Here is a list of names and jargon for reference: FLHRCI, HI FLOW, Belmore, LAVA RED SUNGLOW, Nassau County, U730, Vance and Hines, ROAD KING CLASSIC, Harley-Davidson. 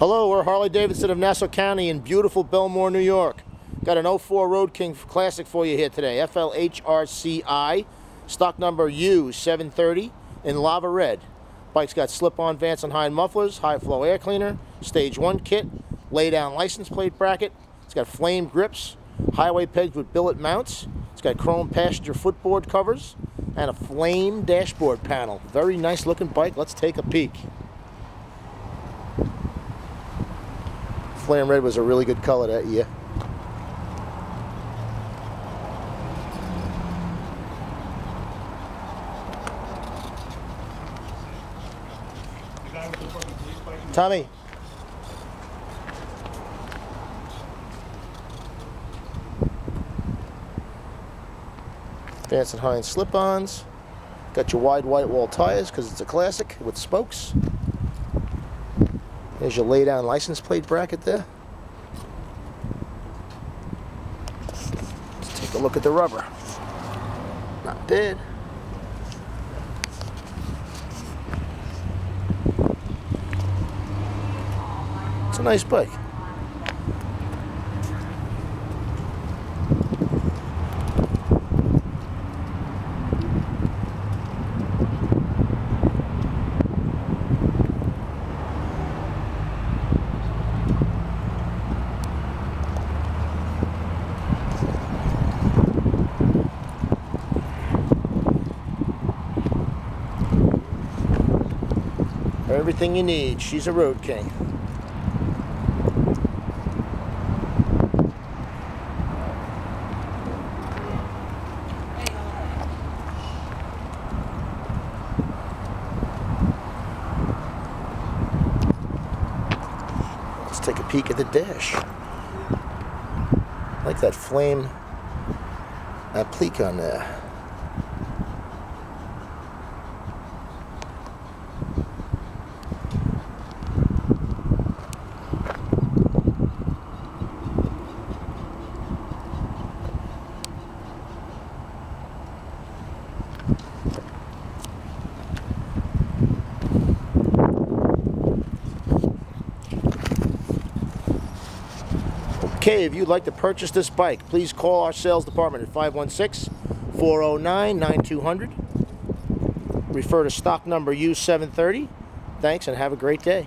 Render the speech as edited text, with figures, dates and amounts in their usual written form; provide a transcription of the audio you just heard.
Hello, we're Harley-Davidson of Nassau County in beautiful Belmore, New York. Got an 04 ROAD KING CLASSIC for you here today, FLHRCI, stock number U730 in lava red. Bike's got slip-on Vance and Hines mufflers, high-flow air cleaner, stage 1 kit, lay-down license plate bracket. It's got flame grips, highway pegs with billet mounts. It's got chrome passenger footboard covers and a flame dashboard panel. Very nice looking bike. Let's take a peek. Flame red was a really good color that year. Tommy. Vance and Hines slip-ons. Got your wide white wall tires because it's a classic with spokes. There's your lay-down license plate bracket there. Let's take a look at the rubber. Not bad. It's a nice bike. Everything you need. She's a Road King. Let's take a peek at the dash. I like that flame applique on there. Okay, if you'd like to purchase this bike, please call our sales department at 516-409-9200. Refer to stock number U730. Thanks and have a great day.